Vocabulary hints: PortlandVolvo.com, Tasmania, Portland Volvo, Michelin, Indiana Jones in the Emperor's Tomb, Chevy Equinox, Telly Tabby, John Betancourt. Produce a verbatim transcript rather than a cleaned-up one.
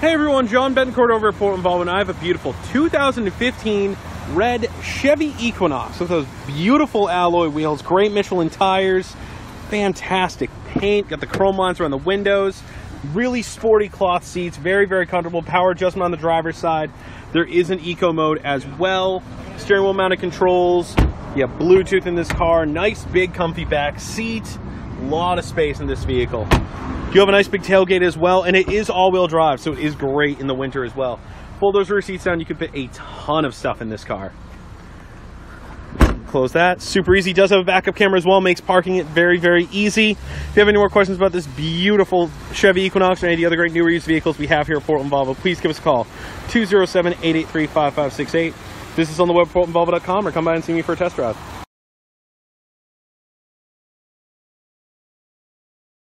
Hey everyone, John Betancourt over at Portland Volvo, and I have a beautiful two thousand fifteen red Chevy Equinox with those beautiful alloy wheels, great Michelin tires, fantastic paint, got the chrome lines around the windows, really sporty cloth seats, very, very comfortable, power adjustment on the driver's side. There is an eco mode as well, steering wheel mounted controls, you have Bluetooth in this car, nice big comfy back seat, a lot of space in this vehicle. You have a nice big tailgate as well, and it is all-wheel drive, so it is great in the winter as well. Fold those rear seats down, you can fit a ton of stuff in this car. Close that. Super easy. Does have a backup camera as well, makes parking it very, very easy. If you have any more questions about this beautiful Chevy Equinox or any of the other great new or used vehicles we have here at Portland Volvo, please give us a call, two zero seven, eight eight three, five five six eight. This is on the web at Portland Volvo dot com, or come by and see me for a test drive.